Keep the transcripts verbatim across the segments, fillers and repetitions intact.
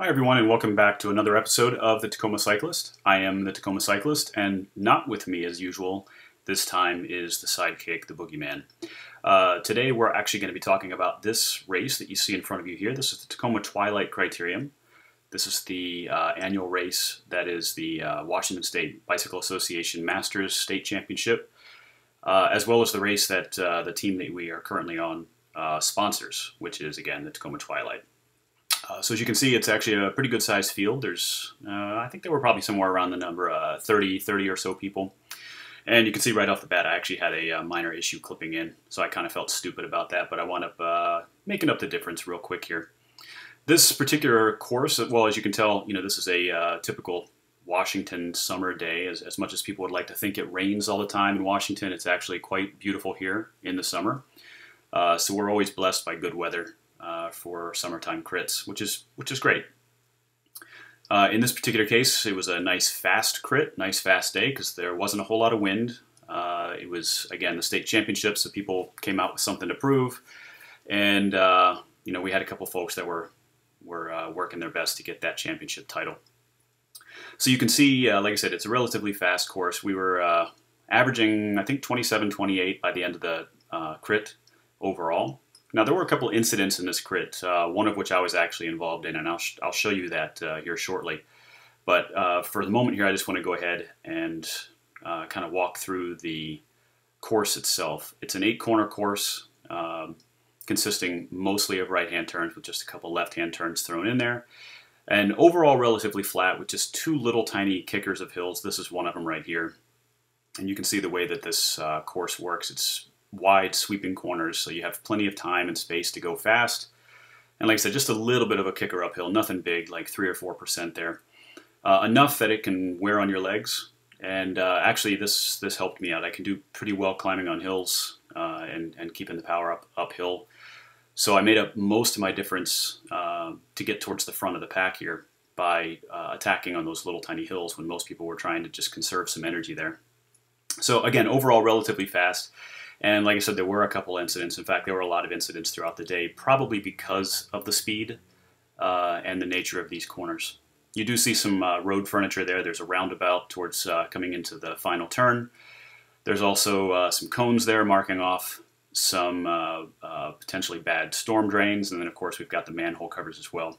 Hi everyone and welcome back to another episode of the Tacoma Cyclist. I am the Tacoma Cyclist, and not with me as usual, this time is the sidekick, the Boogeyman. Uh, today we're actually going to be talking about this race that you see in front of you here. This is the Tacoma Twilight Criterium. This is the uh, annual race that is the uh, Washington State Bicycle Association Masters State Championship, uh, as well as the race that uh, the team that we are currently on uh, sponsors, which is again the Tacoma Twilight. Uh, so as you can see, it's actually a pretty good sized field. There's, uh, I think there were probably somewhere around the number uh, thirty, thirty or so people. And you can see right off the bat, I actually had a uh, minor issue clipping in, so I kind of felt stupid about that, but I wound up uh, making up the difference real quick here. This particular course, well, as you can tell, you know, this is a uh, typical Washington summer day. As, as much as people would like to think it rains all the time in Washington, it's actually quite beautiful here in the summer. Uh, so we're always blessed by good weather Uh, for summertime crits, which is which is great. Uh, in this particular case, it was a nice fast crit, nice fast day, because there wasn't a whole lot of wind. Uh, it was, again, the state championship, so people came out with something to prove. And, uh, you know, we had a couple folks that were, were uh, working their best to get that championship title. So you can see, uh, like I said, it's a relatively fast course. We were uh, averaging, I think, twenty-seven, twenty-eight by the end of the uh, crit overall. Now, there were a couple incidents in this crit, uh, one of which I was actually involved in, and I'll, sh I'll show you that uh, here shortly. But uh, for the moment here, I just want to go ahead and uh, kind of walk through the course itself. It's an eight-corner course um, consisting mostly of right-hand turns with just a couple left-hand turns thrown in there. And overall, relatively flat with just two little tiny kickers of hills. This is one of them right here. And you can see the way that this uh, course works. It's wide sweeping corners, so you have plenty of time and space to go fast. And like I said, just a little bit of a kicker uphill, nothing big, like three or four percent there. Uh, enough that it can wear on your legs, and uh, actually this this helped me out. I can do pretty well climbing on hills uh, and, and keeping the power up uphill. So I made up most of my difference uh, to get towards the front of the pack here by uh, attacking on those little tiny hills when most people were trying to just conserve some energy there. So again, overall relatively fast. And like I said, there were a couple incidents. In fact, there were a lot of incidents throughout the day, probably because of the speed uh, and the nature of these corners. You do see some uh, road furniture there. There's a roundabout towards uh, coming into the final turn. There's also uh, some cones there marking off some uh, uh, potentially bad storm drains. And then, of course, we've got the manhole covers as well.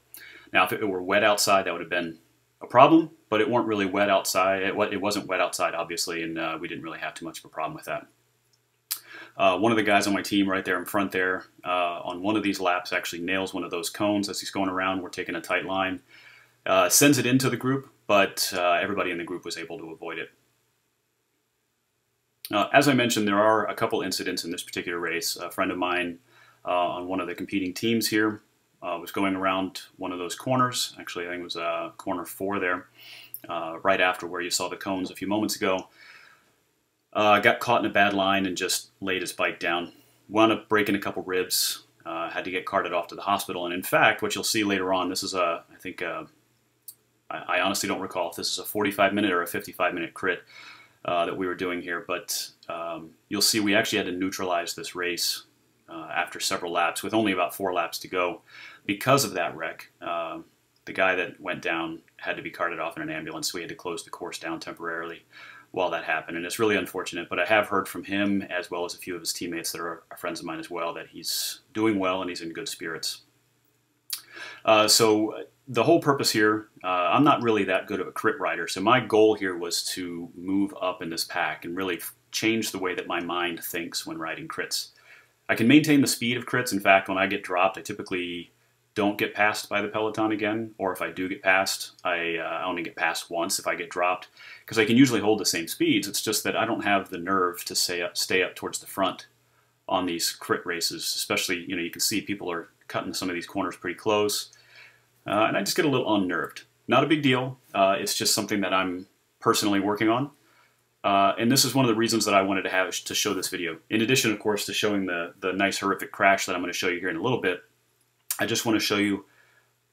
Now, if it were wet outside, that would have been a problem, but it weren't really wet outside. It, it wasn't wet outside, obviously, and uh, we didn't really have too much of a problem with that. Uh, one of the guys on my team right there in front there uh, on one of these laps actually nails one of those cones as he's going around. We're taking a tight line. Uh, sends it into the group, but uh, everybody in the group was able to avoid it. Uh, as I mentioned, there are a couple incidents in this particular race. A friend of mine uh, on one of the competing teams here uh, was going around one of those corners. Actually, I think it was uh, corner four there, uh, right after where you saw the cones a few moments ago. Uh, got caught in a bad line and just laid his bike down. Wound up breaking a couple ribs. Uh, had to get carted off to the hospital. And in fact, what you'll see later on, this is a, I think, a, I, I honestly don't recall if this is a forty-five minute or a fifty-five minute crit uh, that we were doing here. But um, you'll see we actually had to neutralize this race uh, after several laps, with only about four laps to go. Because of that wreck, uh, the guy that went down had to be carted off in an ambulance. So we had to close the course down temporarily while that happened, and it's really unfortunate, but I have heard from him as well as a few of his teammates that are friends of mine as well that he's doing well and he's in good spirits. Uh, so the whole purpose here, uh, I'm not really that good of a crit rider, so my goal here was to move up in this pack and really change the way that my mind thinks when riding crits. I can maintain the speed of crits. In fact, when I get dropped, I typically don't get passed by the peloton again, or if I do get passed, I uh, only get passed once if I get dropped, because I can usually hold the same speeds. It's just that I don't have the nerve to stay up, stay up towards the front on these crit races, especially, you know, you can see people are cutting some of these corners pretty close, uh, and I just get a little unnerved. Not a big deal, uh, it's just something that I'm personally working on, uh, and this is one of the reasons that I wanted to have to show this video. In addition, of course, to showing the, the nice horrific crash that I'm going to show you here in a little bit, I just want to show you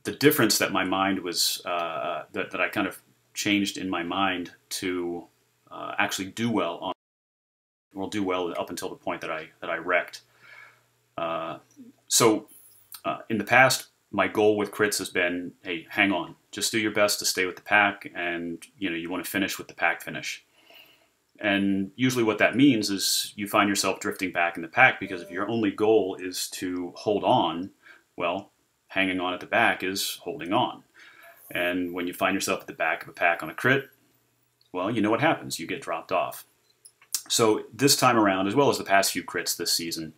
the difference that my mind was, uh, that, that I kind of changed in my mind to uh, actually do well on, well, do well up until the point that I, that I wrecked. Uh, so uh, in the past, my goal with crits has been, hey, hang on, just do your best to stay with the pack, and you know you want to finish with the pack finish. And usually what that means is you find yourself drifting back in the pack, because if your only goal is to hold on, well, hanging on at the back is holding on. And when you find yourself at the back of a pack on a crit, well, you know what happens. You get dropped off. So this time around, as well as the past few crits this season,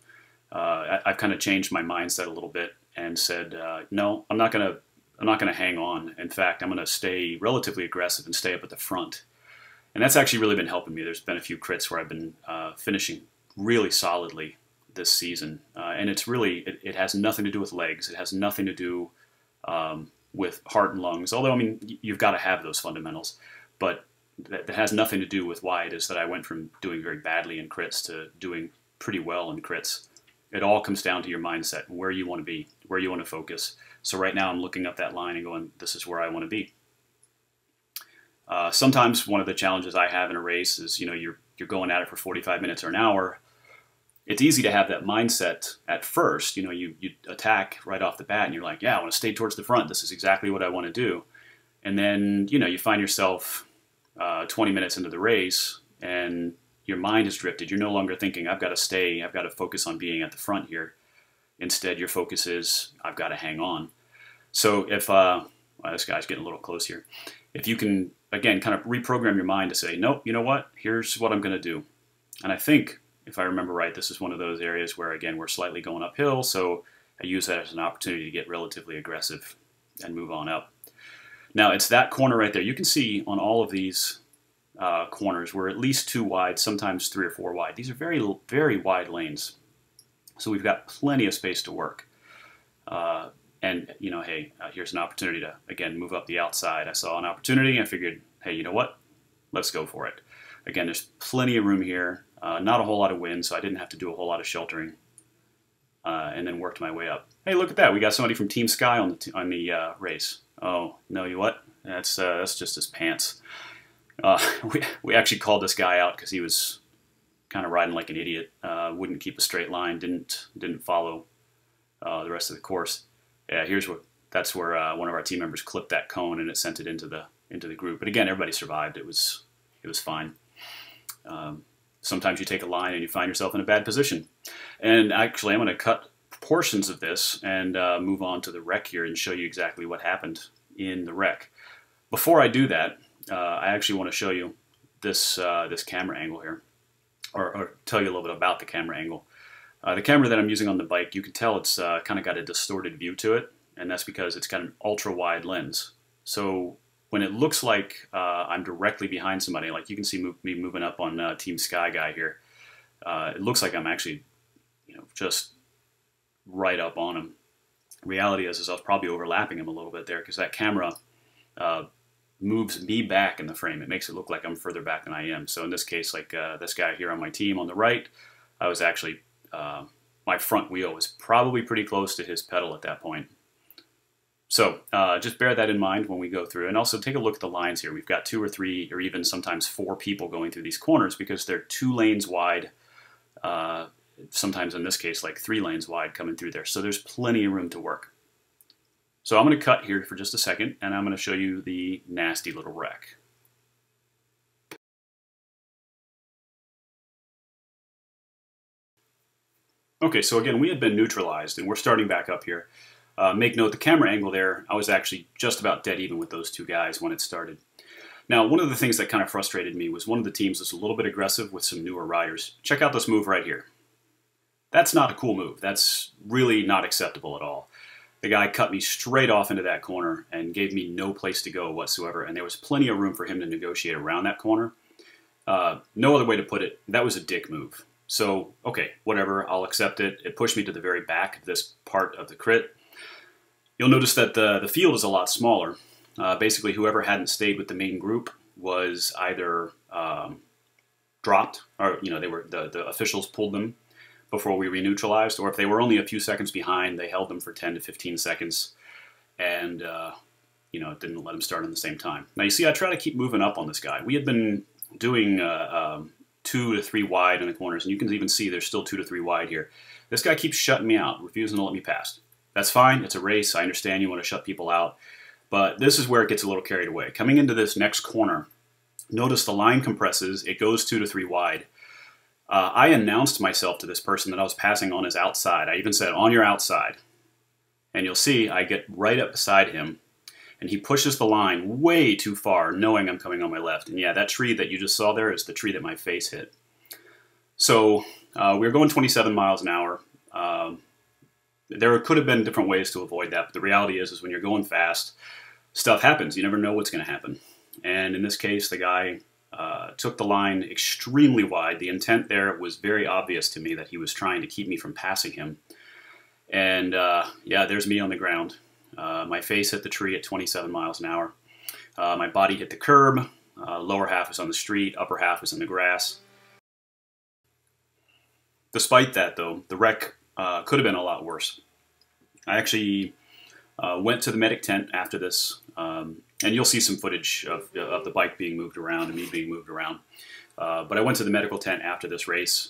uh, I, I've kind of changed my mindset a little bit and said, uh, no, I'm not gonna, I'm not gonna hang on. In fact, I'm gonna stay relatively aggressive and stay up at the front. And that's actually really been helping me. There's been a few crits where I've been uh, finishing really solidly this season. Uh, and it's really, it, it has nothing to do with legs. It has nothing to do um, with heart and lungs. Although, I mean, you've got to have those fundamentals. But that, that has nothing to do with why it is that I went from doing very badly in crits to doing pretty well in crits. It all comes down to your mindset, where you want to be, where you want to focus. So right now I'm looking up that line and going, this is where I want to be. Uh, sometimes one of the challenges I have in a race is, you know, you're, you're going at it for forty-five minutes or an hour. It's easy to have that mindset at first. You know, you, you attack right off the bat and you're like, yeah, I want to stay towards the front. This is exactly what I want to do. And then, you know, you find yourself uh, twenty minutes into the race and your mind has drifted. You're no longer thinking, I've got to stay. I've got to focus on being at the front here. Instead, your focus is, I've got to hang on. So if, uh, well, this guy's getting a little close here. If you can, again, kind of reprogram your mind to say, nope, you know what, here's what I'm going to do. And I think, if I remember right, this is one of those areas where, again, we're slightly going uphill, so I use that as an opportunity to get relatively aggressive and move on up. Now, it's that corner right there. You can see on all of these uh, corners, we're at least two wide, sometimes three or four wide. These are very, very wide lanes, so we've got plenty of space to work. Uh, And, you know, hey, uh, here's an opportunity to, again, move up the outside. I saw an opportunity and I figured, hey, you know what? Let's go for it. Again, there's plenty of room here. Uh, not a whole lot of wind, so I didn't have to do a whole lot of sheltering. Uh, and then worked my way up. Hey, look at that. We got somebody from Team Sky on the, t on the uh, race. Oh, no, you what? That's, uh, that's just his pants. Uh, we, we actually called this guy out because he was kind of riding like an idiot. Uh, wouldn't keep a straight line. Didn't, didn't follow uh, the rest of the course. Yeah, here's what, that's where uh, one of our team members clipped that cone and it sent it into the into the group. But again, everybody survived. It was it was fine. Um, sometimes you take a line and you find yourself in a bad position. And actually, I'm going to cut portions of this and uh, move on to the wreck here and show you exactly what happened in the wreck. Before I do that, uh, I actually want to show you this uh, this camera angle here, or, or tell you a little bit about the camera angle. Uh, the camera that I'm using on the bike, you can tell it's uh, kind of got a distorted view to it, and that's because it's got an ultra-wide lens. So when it looks like uh, I'm directly behind somebody, like you can see move, me moving up on uh, Team Sky Guy here, uh, it looks like I'm actually, you know, just right up on him. Reality is, is I was probably overlapping him a little bit there because that camera uh, moves me back in the frame. It makes it look like I'm further back than I am. So in this case, like uh, this guy here on my team on the right, I was actually... Uh, my front wheel was probably pretty close to his pedal at that point. So uh, just bear that in mind when we go through. And also take a look at the lines here. We've got two or three or even sometimes four people going through these corners because they're two lanes wide, uh, sometimes in this case like three lanes wide coming through there. So there's plenty of room to work. So I'm going to cut here for just a second and I'm going to show you the nasty little wreck. Okay, so again, we had been neutralized, and we're starting back up here. Uh, make note, the camera angle there, I was actually just about dead even with those two guys when it started. Now, one of the things that kind of frustrated me was one of the teams was a little bit aggressive with some newer riders. Check out this move right here. That's not a cool move. That's really not acceptable at all. The guy cut me straight off into that corner and gave me no place to go whatsoever, and there was plenty of room for him to negotiate around that corner. Uh, no other way to put it, that was a dick move. So, okay, whatever, I'll accept it. It pushed me to the very back of this part of the crit. You'll notice that the, the field is a lot smaller. Uh, basically, whoever hadn't stayed with the main group was either um, dropped, or, you know, they were the, the officials pulled them before we re-neutralized, or if they were only a few seconds behind, they held them for ten to fifteen seconds, and, uh, you know, didn't let them start at the same time. Now, you see, I try to keep moving up on this guy. We had been doing... Uh, um, two to three wide in the corners, and you can even see there's still two to three wide here. This guy keeps shutting me out, refusing to let me pass. That's fine. It's a race. I understand you want to shut people out. But this is where it gets a little carried away. Coming into this next corner, notice the line compresses. It goes two to three wide. Uh, I announced myself to this person that I was passing on his outside. I even said, on your outside. And you'll see I get right up beside him. And he pushes the line way too far, knowing I'm coming on my left. And yeah, that tree that you just saw there is the tree that my face hit. So uh, we were going twenty-seven miles an hour. Um, there could have been different ways to avoid that, but the reality is, is when you're going fast, stuff happens. You never know what's going to happen. And in this case, the guy uh, took the line extremely wide. The intent there was very obvious to me that he was trying to keep me from passing him. And uh, yeah, there's me on the ground. Uh, my face hit the tree at twenty-seven miles an hour. Uh, my body hit the curb. Uh, lower half was on the street. Upper half was in the grass. Despite that, though, the wreck uh, could have been a lot worse. I actually uh, went to the medic tent after this, um, and you'll see some footage of, of the bike being moved around and me being moved around. Uh, but I went to the medical tent after this race.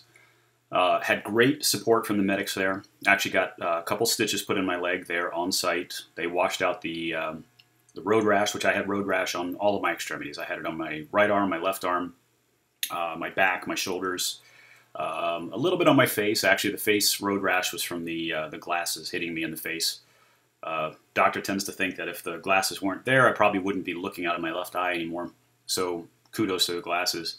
Uh, had great support from the medics there. Actually got uh, a couple stitches put in my leg there on site. They washed out the, um, the road rash, which I had road rash on all of my extremities. I had it on my right arm, my left arm, uh, my back, my shoulders, um, a little bit on my face. Actually, the face road rash was from the, uh, the glasses hitting me in the face. Uh, doctor tends to think that if the glasses weren't there, I probably wouldn't be looking out of my left eye anymore. So kudos to the glasses.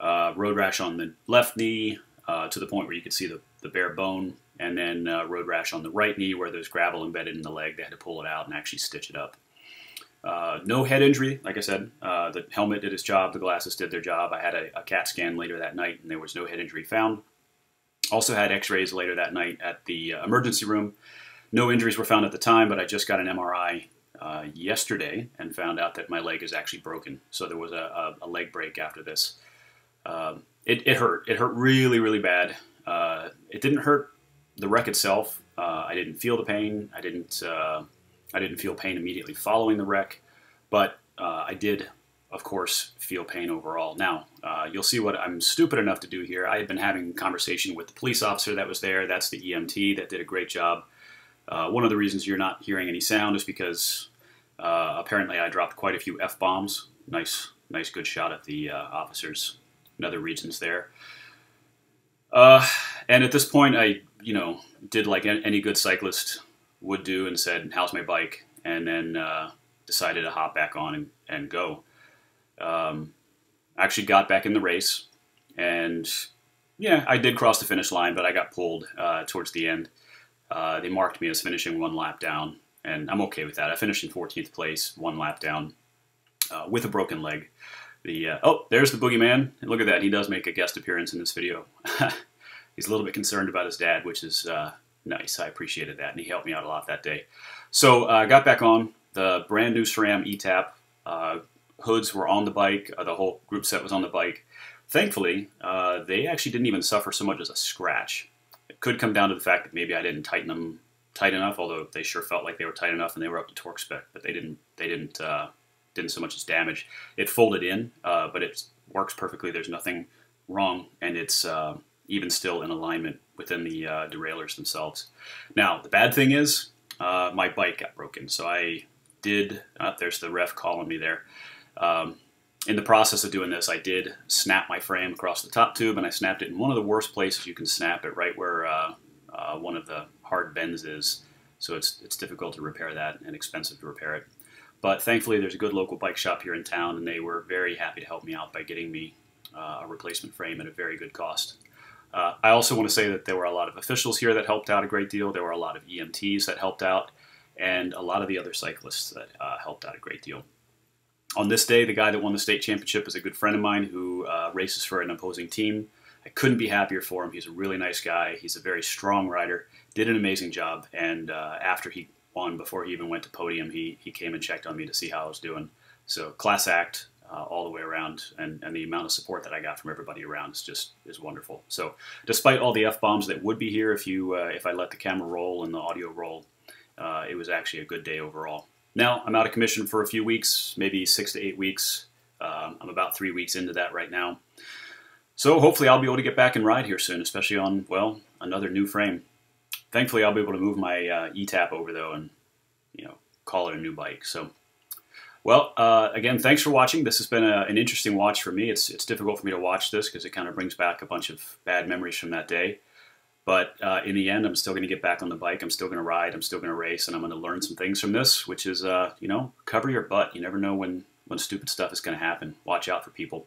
Uh, road rash on the left knee, Uh, to the point where you could see the, the bare bone, and then uh, road rash on the right knee where there's gravel embedded in the leg. They had to pull it out and actually stitch it up. Uh, no head injury, like I said. Uh, the helmet did its job. The glasses did their job. I had a, a CAT scan later that night, and there was no head injury found. Also had x-rays later that night at the uh, emergency room. No injuries were found at the time, but I just got an M R I uh, yesterday and found out that my leg is actually broken. So there was a, a, a leg break after this. Um, It, it hurt. It hurt really, really bad. Uh, it didn't hurt the wreck itself. Uh, I didn't feel the pain. I didn't. Uh, I didn't feel pain immediately following the wreck, but uh, I did, of course, feel pain overall. Now uh, you'll see what I'm stupid enough to do here. I had been having a conversation with the police officer that was there. That's the E M T that did a great job. Uh, one of the reasons you're not hearing any sound is because uh, apparently I dropped quite a few F-bombs. Nice, nice, good shot at the uh, officers. And other regions there. Uh, and at this point, I, you know, did like any good cyclist would do and said, how's my bike? And then uh, decided to hop back on and, and go. Um, actually got back in the race. And yeah, I did cross the finish line, but I got pulled uh, towards the end. Uh, they marked me as finishing one lap down. And I'm okay with that. I finished in fourteenth place, one lap down, uh, with a broken leg. The, uh, oh, there's the Boogeyman. And look at that. He does make a guest appearance in this video. He's a little bit concerned about his dad, which is uh, nice. I appreciated that, and he helped me out a lot that day. So I uh, got back on. The brand new SRAM eTap uh, hoods were on the bike. Uh, the whole group set was on the bike. Thankfully, uh, they actually didn't even suffer so much as a scratch. It could come down to the fact that maybe I didn't tighten them tight enough, although they sure felt like they were tight enough and they were up to torque spec, but they didn't... They didn't uh, didn't so much as damage. It folded in, uh, but it works perfectly. There's nothing wrong, and it's uh, even still in alignment within the uh, derailleurs themselves. Now, the bad thing is uh, my bike got broken, so I did, uh, there's the ref calling me there. Um, in the process of doing this, I did snap my frame across the top tube, and I snapped it in one of the worst places you can snap it, right where uh, uh, one of the hard bends is, so it's, it's difficult to repair that and expensive to repair it. But thankfully, there's a good local bike shop here in town, and they were very happy to help me out by getting me uh, a replacement frame at a very good cost. Uh, I also want to say that there were a lot of officials here that helped out a great deal. There were a lot of E M Ts that helped out, and a lot of the other cyclists that uh, helped out a great deal. On this day, the guy that won the state championship is a good friend of mine who uh, races for an opposing team. I couldn't be happier for him. He's a really nice guy. He's a very strong rider, did an amazing job, and uh, after he on before he even went to podium, he he came and checked on me to see how I was doing. So class act uh, all the way around, and, and the amount of support that I got from everybody around is just is wonderful. So despite all the F-bombs that would be here if you uh, if I let the camera roll and the audio roll, uh, it was actually a good day overall. Now I'm out of commission for a few weeks, maybe six to eight weeks. Um, I'm about three weeks into that right now. So hopefully I'll be able to get back and ride here soon, especially on, well, another new frame. Thankfully, I'll be able to move my uh, eTap over, though, and, you know, call it a new bike. So, well, uh, again, thanks for watching. This has been a, an interesting watch for me. It's, it's difficult for me to watch this because it kind of brings back a bunch of bad memories from that day. But uh, in the end, I'm still going to get back on the bike. I'm still going to ride. I'm still going to race. And I'm going to learn some things from this, which is, uh, you know, cover your butt. You never know when, when stupid stuff is going to happen. Watch out for people.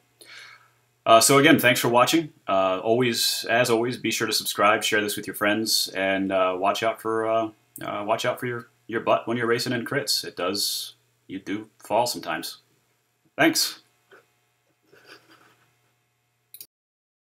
Uh, so again, thanks for watching. Uh, always, as always, be sure to subscribe, share this with your friends, and uh, watch out for uh, uh, watch out for your your butt when you're racing in crits. It does you do fall sometimes. Thanks.